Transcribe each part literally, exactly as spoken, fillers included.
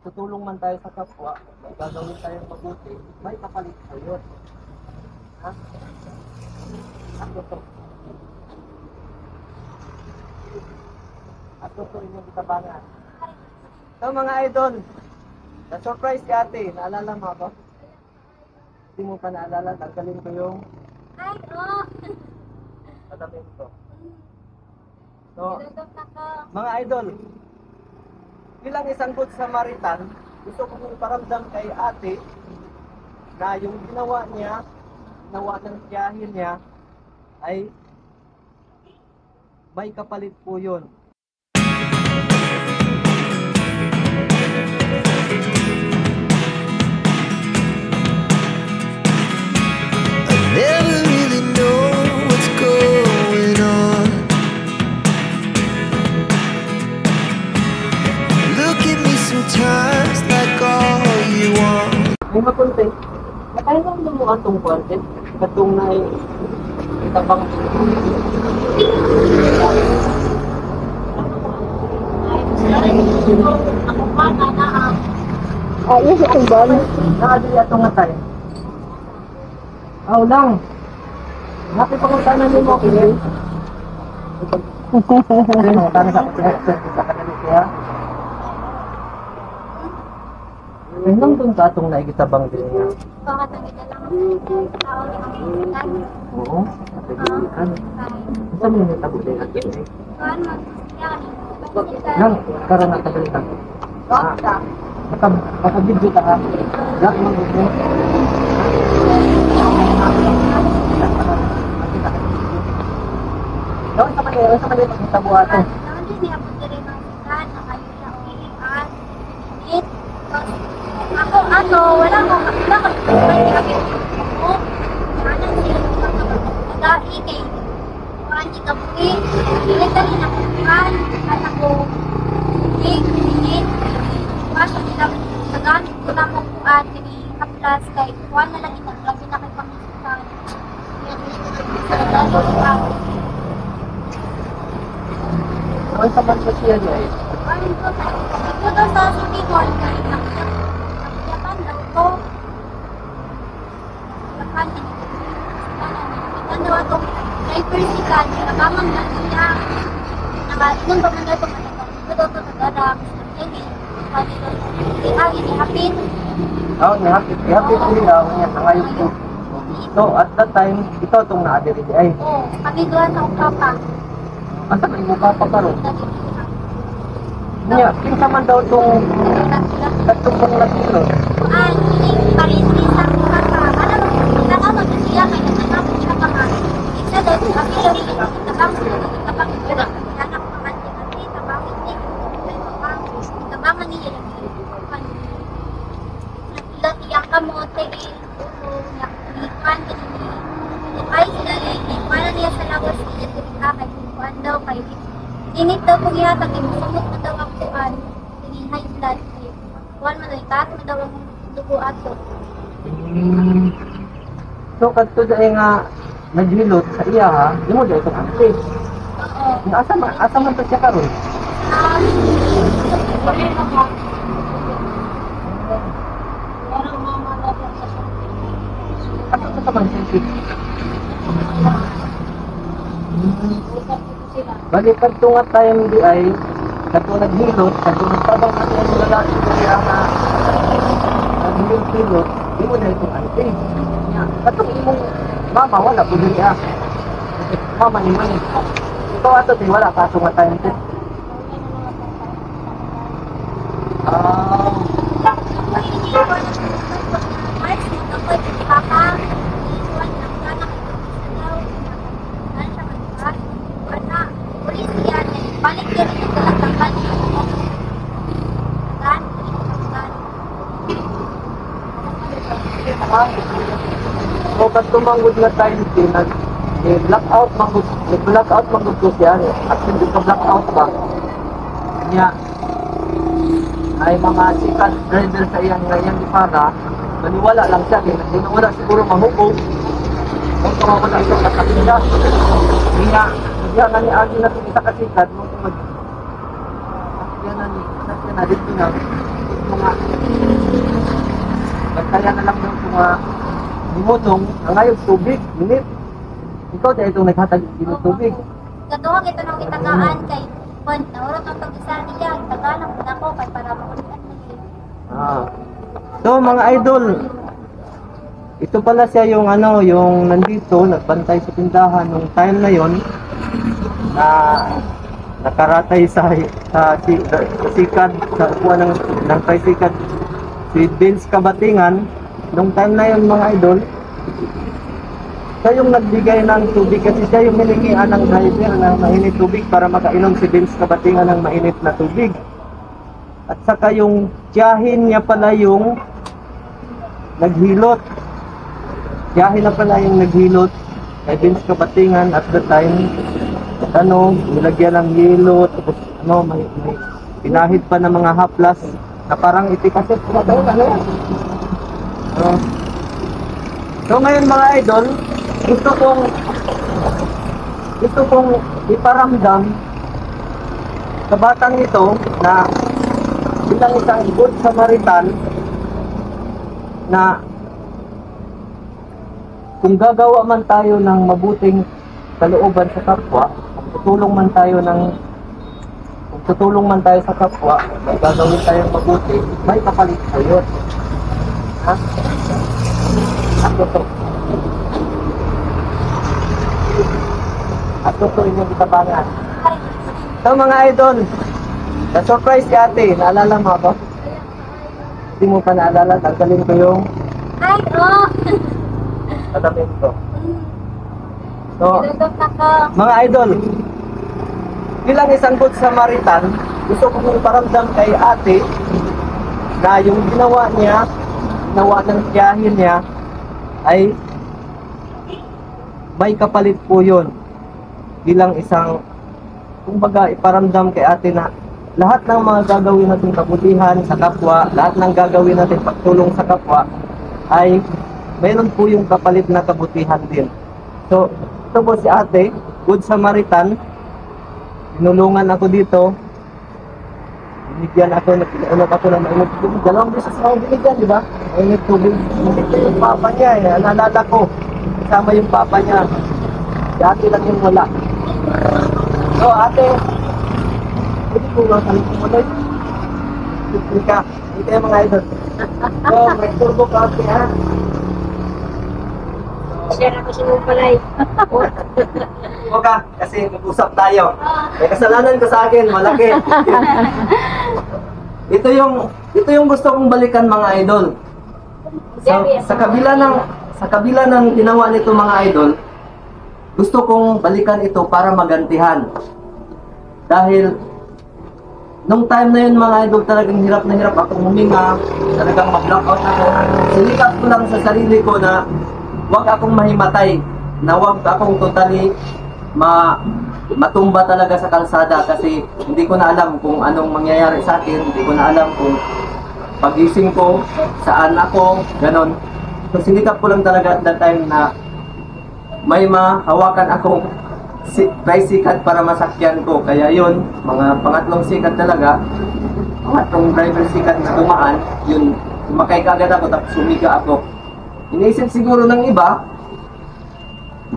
tutulong man tayo sa kapwa, may gagawin tayong mabuti, may kapalit sa yun. Ha? At totoo. At totoo yung kitabangan. So mga idol, na-surprise si ate, naalala mo ako? Hindi mo pa naalala, nagkaling ko yung... Ay, oh! Natamin ko. So, mga idol, bilang isang good Samaritan, gusto ko mong paramdam kay ate na yung ginawa niya, nawa ng tiyahin niya, ay may kapalit po yun. I never really know what's going on. Look at me sometimes like all you want. May makunti. Nakailang lumuan tong content. Katong na itabang ako pa na naam. Ayos itong bali. Nakadili atong atay. Aw lang. Happy panguntanan ni mo, okay? Panguntanan sa kanya. Nang doon ka atong naigitabang din niya. Pangatangita lang ang tao ni Angelica. Oo, Angelica. Isa mo yung tabo din natin eh. Saan mag-siya? Nang, karang nakagalitan. Dokta. Nakabidyo ka ka. Lak mo mo. Doon sa kanila, sa kanila pagkitabo ato. Doon din niya po din ang ikan, nakalit na ulihan, pinit, pinit. Ako, ano, wala ko, wala ko, hindi kami mo, kanan sila ng pagkakulay kay Juan Ikabuwi, ilitali na kukuhan, at ako, hindi, hindi, kaso nila, nagamit ko na mong kuhan, pinipaplas kay Juan na lang itaglag, pinakipakisutan, pinaglaso sa ako. Saan sa bansa siya niya eh? Ano ito, ito daw sa City Hall, kayo na kita. Ko lakan din ito na ito diversity na mamang na niya na balinong pamangay pagkakataon ito ito nagdarap hindi hindi hapit oh nihapit hapit hindi daw niya sa ngayon po so at that time ito itong naadiri ay oo kami doon sa papa asa kami mo papa karon niya kinsa man daw itong tatlong pang lasilo ay, hindi palisisa ko ka pa. Alam mo, nakakapag na siya may nagsasapag siya pa ka. Isa doon, ang ilaw niya, itabang sa itabang niya, nanak naman niya, at itabang niya, itabang niya, ilat niya ka mo, tegi, nakakulipan, ay, sinalipan na niya sa lawas, ilatulika, kay kukuan daw, kay init daw kung ihatag, imusumot na daw ang kukuan, hindi high blood, kukuan mo na ikat, mo daw ang ato. Hmm. So kadto dai nga naghilot sa iya ha, imo dai to active. Oo. Asa man asa man to siya karon? Ah. Ano mo man dapat sa sakit? Ato sa man sakit. Balik kadto nga time di ay kadto naghilot kadto nagtabang sa lalaki sa iya ha. Yung pilot, di mo na itong ante. Katong imong mama, wala po niya. Mama ni Mani. Ito ato, di wala, kaso nga tayo nito. Ah. Manggod na tayo din nag-blackout manggod nag-blackout manggod ko siya at hindi ka blackout ba niya ay mga sikat driver sa iyang ngayon para maniwala lang siya kasi wala siguro mahukog kung kumawala ito sa kapila niya niya na ni Agi na kita kasikat mo mag yan na ni kasi na dito na mga kaya na lang yung mga gimutong ang ayog tubig, minit. Ikaw tayo itong naghatag yung ginong tubig. Katuhang ito nang itagaan kay Pond, naurot ang pag-isa niya, itagalang muna ko kay para makulit at naging. Ah. So mga idol, ito pala siya yung ano, yung nandito, nagbantay sa tindahan nung time na yon na nakaratay sa sa sikat sa buwan ng ng tricycle si Vince Kabatingan nung time na yon mga idol. Siya yung nagbigay ng tubig kasi siya yung milikian ng driver ng mainit tubig para makainom si Vince Kabatingan ng mainit na tubig. At saka yung tiyahin niya pala yung naghilot. Tiyahin na pala yung naghilot kay Bench Cabatingan at the time. At ano, nilagyan ng yelo, tapos ano, may, may pinahid pa ng mga haplas na parang itikasit. Uh, so ngayon mga idol, gusto kong gusto kong iparamdam sa batang ito na bilang isang good Samaritan na kung gagawa man tayo ng mabuting kalooban sa kapwa, kung tutulong man tayo ng kung tutulong man tayo sa kapwa, may gagawin tayong mabuti, may kapalit sa yun. Ha? At ito. At ito inyong itabangan. So mga idol, na-surprise si ate, naalala mo ba? Hindi mo pa naalala, tanggalin ko yung ay, oh! Tatamin ko. So, mga idol, bilang isang good Samaritan, gusto kong paramdam kay ate na yung ginawa niya, ginawa ng tiyahin niya, ay may kapalit po yun. Bilang isang, kumbaga, iparamdam kay ate na lahat ng mga gagawin natin kabutihan sa kapwa, lahat ng gagawin natin pagtulong sa kapwa, ay mayroon po yung kapalit na kabutihan din. So, ito po si ate, good Samaritan. Tinulungan ako dito. Binigyan ako, nakilaunat ako ng mainit tubig. Dalawang beses na akong binigyan, di ba? Mainit tubig. Yung papa niya, eh. Naalala ko. Kasama yung papa niya. Si ate lang yung wala. So, ate, pwede po lang sa likong ulit. Pwede ka. Ito yung mga idol. So, may turbo ka, ate, ha? Share ako sa mong palay. Huwag ka, kasi nag-usap tayo. May kasalanan ko sa akin, malaki. Ito yung, ito yung gusto kong balikan mga idol. Sa, sa kabila ng, sa kabila ng ginawa nito mga idol, gusto kong balikan ito para magantihan. Dahil, nung time na yun mga idol, talagang hirap na hirap akong huminga, talagang mag-blackout ako. Silikat ko lang sa sarili ko na huwag akong mahimatay, na huwag akong totally ma matumba talaga sa kalsada kasi hindi ko na alam kung anong mangyayari sa akin, hindi ko na alam kung pagising ko, saan ako, ganon. So sinikap ko lang talaga at that time na may mahawakan akong si try sikat para masakyan ko. Kaya yun, mga pangatlong sikat talaga, pangatlong driver sikat na dumaan, yun, sumakay kagad ako tapos sumiga ako. Iniisip siguro ng iba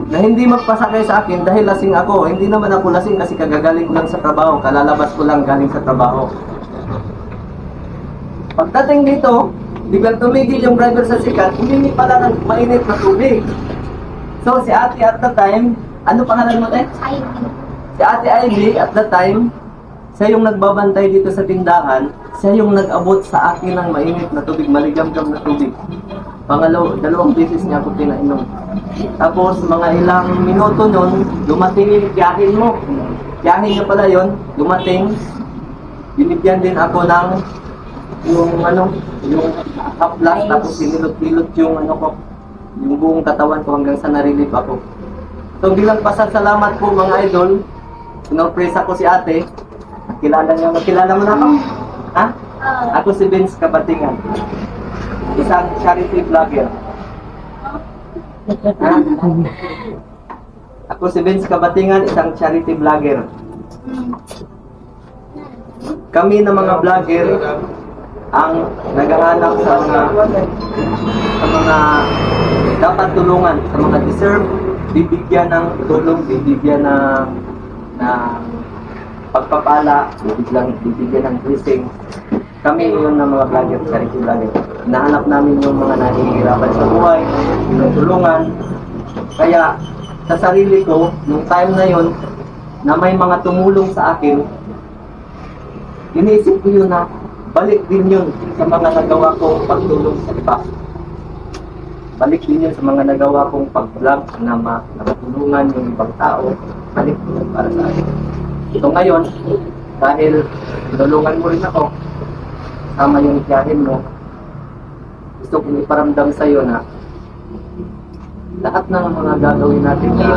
na hindi magpasakay sa akin dahil lasing ako. Hindi naman ako lasing kasi kagagaling ko lang sa trabaho. Kalalabas ko lang galing sa trabaho. Pagdating dito, biglang tumigil yung driver sa sikat, humingi pala ng mainit na tubig. So si ate at the time, ano pangalan mo tayo? Ivy. Si ate Ivy at the time, siya yung nagbabantay dito sa tindahan, siya yung nag-abot sa akin ng mainit na tubig, maligam-gam na tubig. Pangalaw, dalawang beses niya ako pinainom. Tapos mga ilang minuto nun, dumating yung tiyahin mo. Tiyahin niya pala yun, dumating. Binibigyan din ako ng yung ano, yung haplas, tapos sinilot-pilot yung ano ko, yung buong katawan ko hanggang sa narilip ako. So bilang pasasalamat po mga idol, sinurpresa ko si ate. Kilala niya, kilala mo na ako? Ha? Ako si Bench Cabatingan. Isang charity vlogger. Ha? Ako si Vince Kabatingan, isang charity vlogger. Kami na mga vlogger, ang naghahanap sa mga sa mga dapat tulungan, sa mga deserve, bibigyan ng tulong, bibigyan ng na pagpapala, bibigyan, bibigyan ng blessing. Kami yun ng mga vlogger, charity vlogger. Nahanap namin yung mga nahihirapan sa buhay, tulungan. Kaya sa sarili ko, nung time na yun, na may mga tumulong sa akin, iniisip ko yun na balik din yun sa mga nagawa kong pagtulong sa iba. Balik din yun sa mga nagawa kong pag-vlog na matulungan yung ibang tao. Balik din para sa akin. So ngayon, dahil tulungan mo rin ako, tama yung tiyahin mo, gusto kong iparamdam sa'yo na lahat ng mga gagawin natin na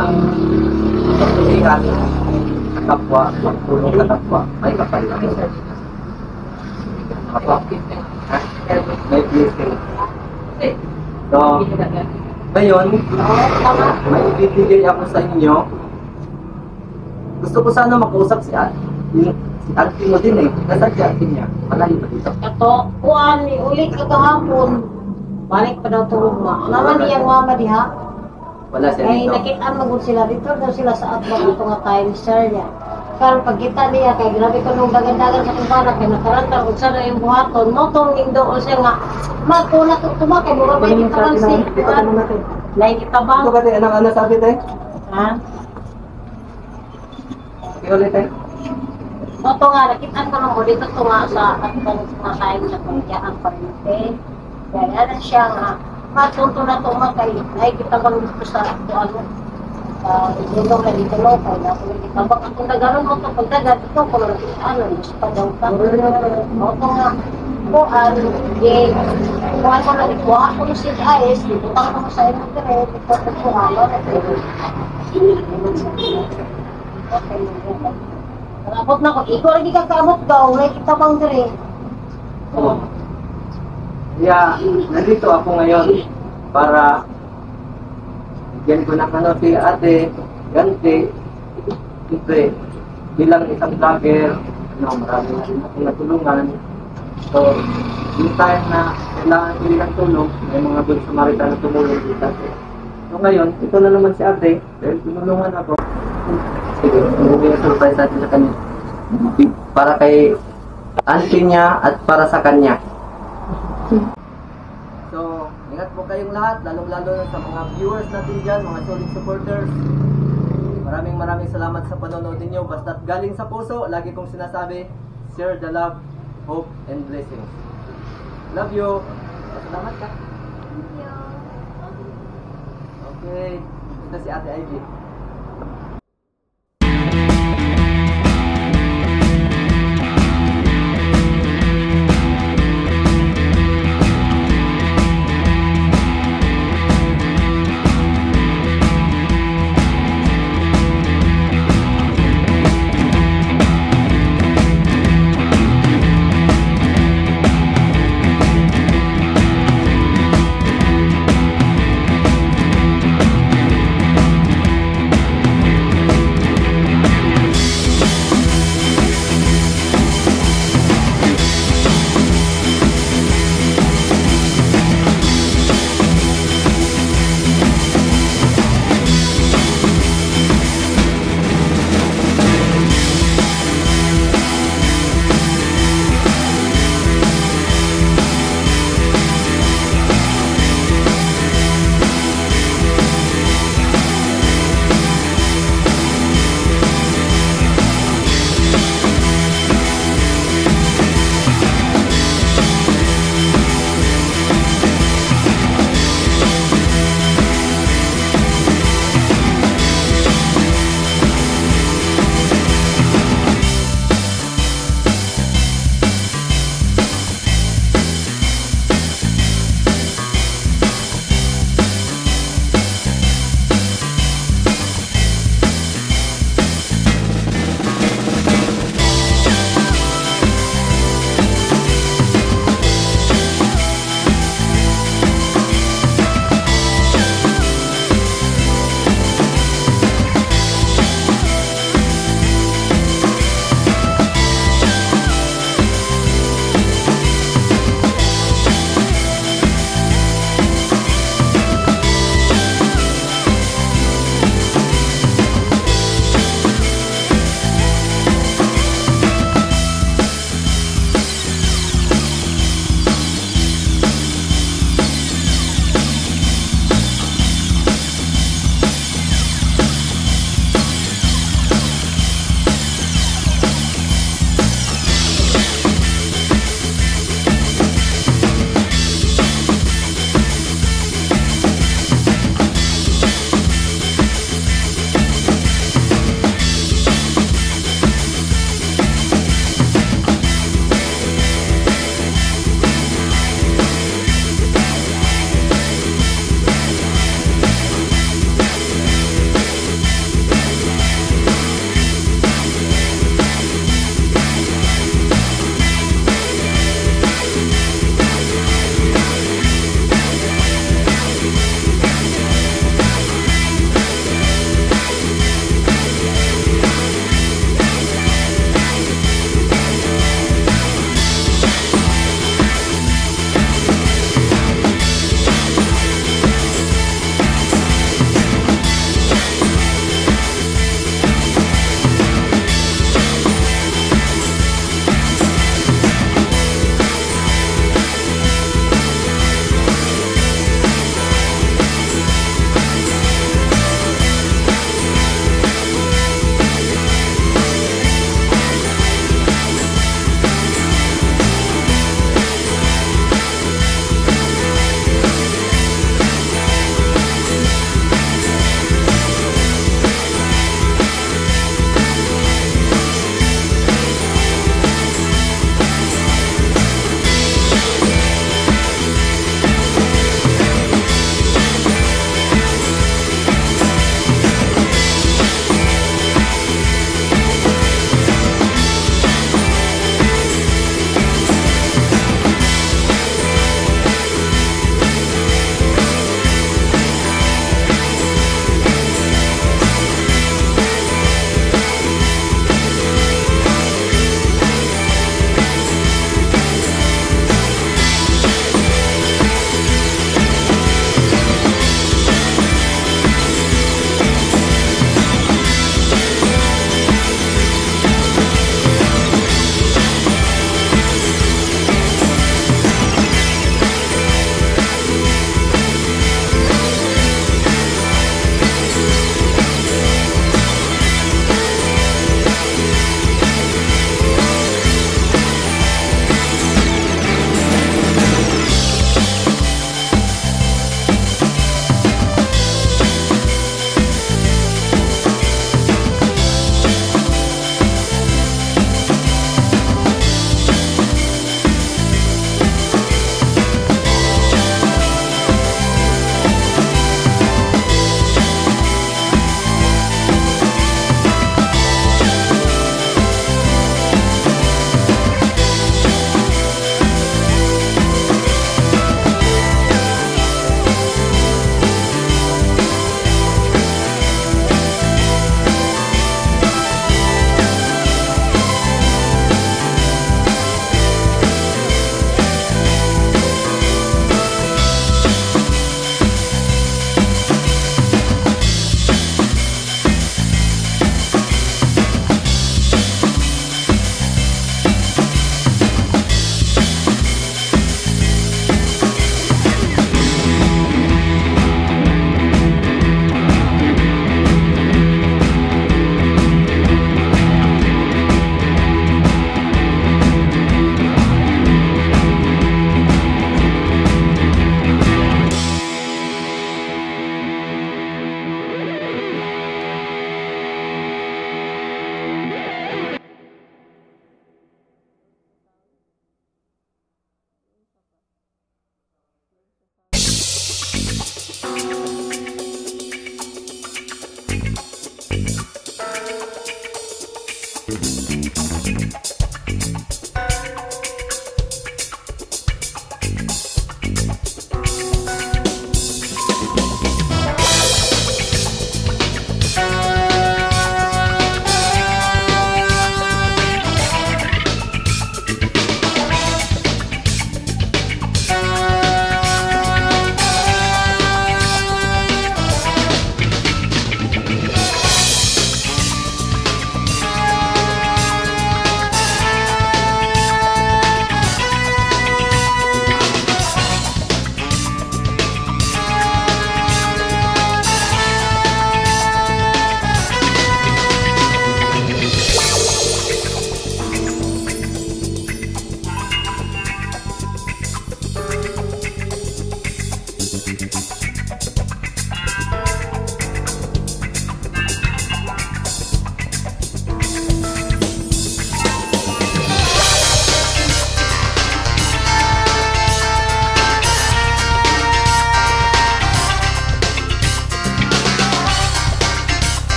pagtulihan, kapwa, magtulong na kapwa, may kapalitan. Kapwa? May blessing. So, ngayon, may ibibigay ako sa inyo. Gusto ko sana makausap si Ivy. Alpin mo din eh. Nasaan si Alpin niya? Malalim pa dito. Ito, kuhan ni ulit kagahapon. Balik pa daw tulog na. Naman niyang mama di ha? Wala siya dito. Ay nakitaan magod sila dito. Daw sila sa atbang ito nga time sir niya. Karang pagkita niya, kaya grabe ko nung dagandagan sa kumbarak. Kaya nakaranta ko sana yung buhaton. Motong nindool siya nga. Magkunat ko tuma. Kaya mura ba yung karang si? Lain kita ba? Ito kasi anong ano sabi tayo? Ha? Okay ulit tayo. Ito nga, nakitaan ko nung ulit. Ito nga sa atbang na time sa kumbarak. Pag-ibig. Kaya na siya nga, matunto na ito mga kayo. Nakikita bang gusto sa ano, ilong na dito mo, kaya na kumikita bang itong nagano'n mo ito, pag dagat ito, kung ano, gusto pa daw ka. O ito nga, kung ano, kung ano na ito, ako yung C I S, dito pa ako sa inyo kire, dito pa ito ano, okay, nakabot na ko, ikaw lagi kakamot daw, nakikita bang kire. Oo. Kaya nandito ako ngayon para bigyan ko ng ano si ate, ganti, siyempre bilang isang vlogger, no, marami na rin akong natulungan. So, yung time na kailangan ko rin ang tulong, may mga good Samaritan na tumulong dito. So ngayon, ito na naman si ate, dahil tinulungan ako. Sige, hindi na surprise natin sa kanya. Para kay auntie niya at para sa kanya. So, ingat po kayong lahat, lalong-lalo na sa mga viewers natin dyan, mga solid supporters. Maraming maraming salamat sa panonood ninyo. Basta't galing sa puso, lagi kong sinasabi, share the love, hope, and blessings. Love you. Salamat ka. Thank you. Okay, ito si Ate Ivy.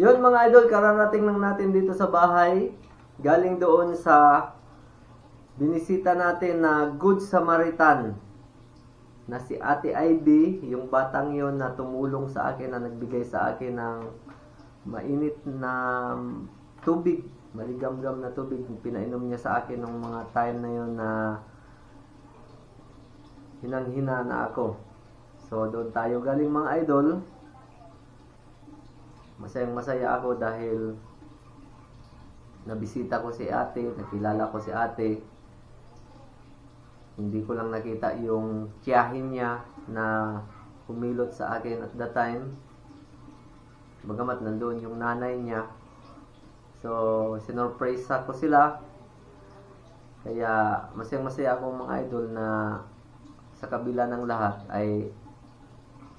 Yun mga idol, kararating lang natin dito sa bahay. Galing doon sa binisita natin na Good Samaritan na si Ate Ivy, yung batang yon na tumulong sa akin, na nagbigay sa akin ng mainit na tubig, maligamgam na tubig, pinainom niya sa akin ng mga time na yon na hinang-hina na ako. So doon tayo galing mga idol. Masayang masaya ako dahil nabisita ko si ate, nakilala ko si ate. Hindi ko lang nakita yung tiyahin niya na humilot sa akin at that time. Bagamat nandoon yung nanay niya. So, sinurprise ako sila. Kaya, masayang masaya ako mga idol na sa kabila ng lahat ay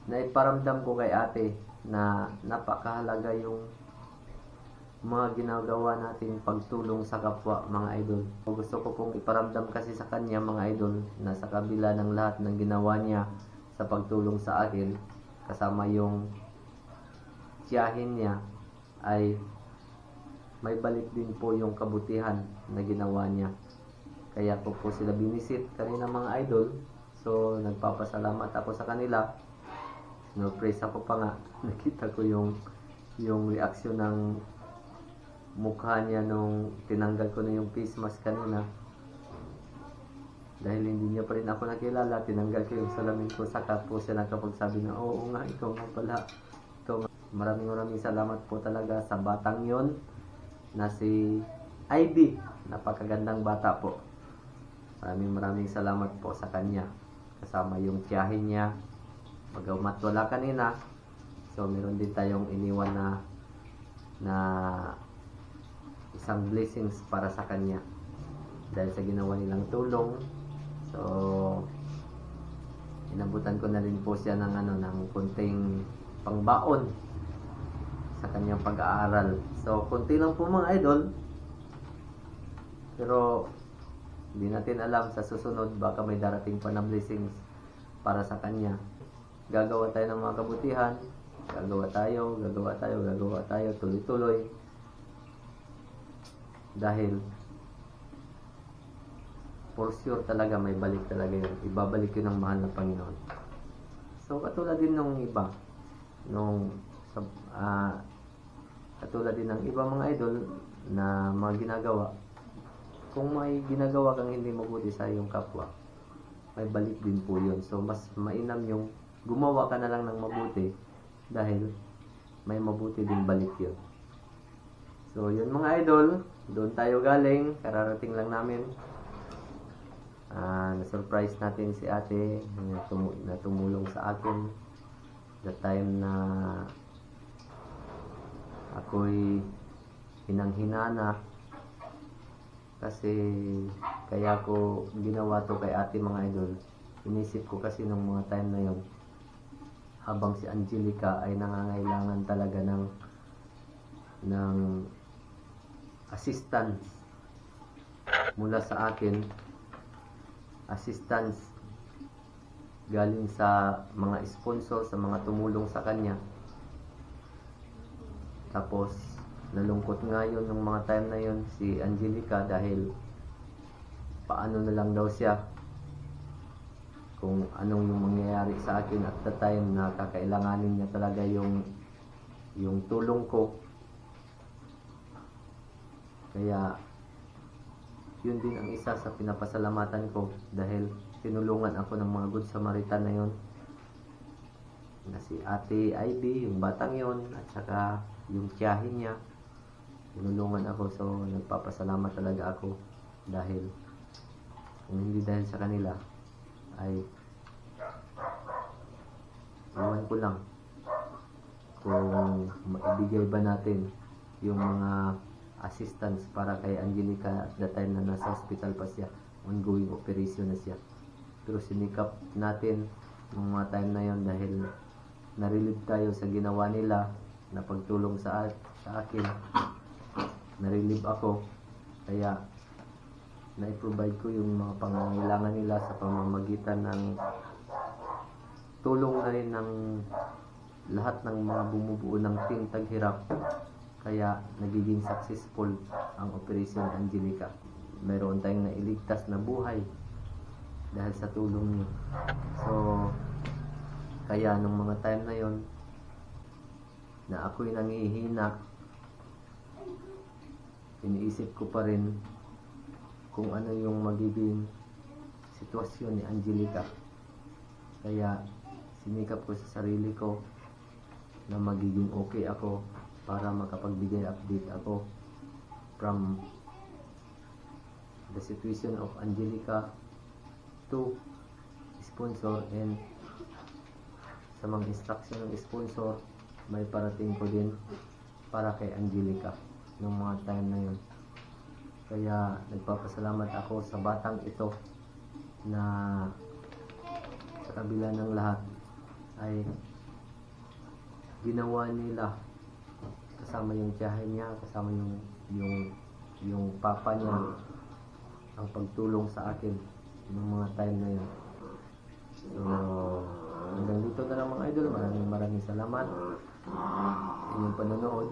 naiparamdam ko kay ate na napakahalaga yung mga ginagawa natin pagtulong sa kapwa mga idol. Gusto ko pong iparamdam kasi sa kanya mga idol na sa kabila ng lahat ng ginawa niya sa pagtulong sa akin kasama yung tiyahin niya ay may balik din po yung kabutihan na ginawa niya. Kaya po po sila binisit kanina mga idol. So nagpapasalamat ako sa kanila. Surprise ako pa nga, nakita ko yung yung reaksyon ng mukha niya nung tinanggal ko na yung face mask kanina. Dahil hindi niya pa rin ako nakilala, tinanggal ko yung salamin ko, saka po siya nakapagsabi na oo nga, ikaw nga pala. Ikaw nga. Maraming maraming salamat po talaga sa batang yon na si Ivy. Napakagandang bata po. Maraming maraming salamat po sa kanya. Kasama yung tiyahin niya. Pag-umat wala kanina. So meron din tayong iniwan na na isang blessings para sa kanya dahil sa ginawa nilang tulong. So inabutan ko na rin po siya ng ano, ng konting pangbaon sa kanyang pag-aaral. So konti lang po mga idol, pero hindi natin alam sa susunod baka may darating pa na blessings para sa kanya. Gagawa tayo ng mga kabutihan, gagawa tayo, gagawa tayo, gagawa tayo, tuloy-tuloy. Dahil for sure talaga may balik talaga yun. Ibabalik yun ng mahal na Panginoon. So katulad din nung iba nung, uh, katulad din ng iba mga idol na mga ginagawa. Kung may ginagawa kang hindi mabuti sa iyong kapwa, may balik din po yun. So mas mainam yung gumawa ka na lang ng mabuti dahil may mabuti din balik yun. So yun mga idol, doon tayo galing, kararating lang namin. Uh, na-surprise natin si ate na natum tumulong sa akin the time na ako'y hinang-hinana. Kasi kaya ko ginawa to kay ate mga idol. Inisip ko kasi nung mga time na yun, habang si Angelica ay nangangailangan talaga ng ng assistance mula sa akin, assistance galing sa mga sponsor, sa mga tumulong sa kanya. Tapos nalungkot nga yun nung mga time na yun si Angelica dahil paano na lang daw siya kung anong yung mangyayari sa akin at the time na kakailanganin niya talaga yung yung tulong ko. Kaya, yun din ang isa sa pinapasalamatan ko dahil tinulungan ako ng mga Good Samaritan na yun. Na si Ate Ivy, yung batang yun, at saka yung tiyahin niya. Tinulungan ako, so nagpapasalamat talaga ako dahil kung hindi dahil sa kanila, ay iwan ko lang kung maibigay ba natin yung mga assistance para kay Angelica at the time na nasa hospital pa siya, ongoing operation na siya. Pero sinikap natin nung mga time na yon dahil na-relieve tayo sa ginawa nila na pagtulong sa, sa akin. Na-relieve ako kaya na-provide ko yung mga pangangailangan nila sa pamamagitan ng tulong na rin ng lahat ng mga bumubuo ng team Taghirap. Kaya nagiging successful ang Operation Angelica. Mayroon tayong nailigtas na buhay dahil sa tulong niyo. So, kaya nung mga time na yon na ako'y nangihinak, iniisip ko pa rin kung ano yung magiging sitwasyon ni Angelica. Kaya sinikap ko sa sarili ko na magiging okay ako para makapagbigay update ako from the situation of Angelica to sponsor, and sa mga instruction ng sponsor may parating ko din para kay Angelica nung mga time na yun. Kaya nagpapasalamat ako sa batang ito na sa kabila ng lahat ay ginawa nila, kasama yung tiyahe niya, kasama yung yung yung papa niya, ang pagtulong sa akin ng mga time na yun. So hanggang dito na lang mga idol. Maraming maraming salamat sa inyong panonood.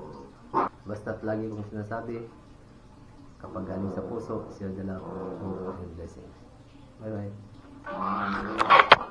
Basta't lagi kong sinasabi, kapag galing sa puso, siya dala ko. Blessings. Bye bye.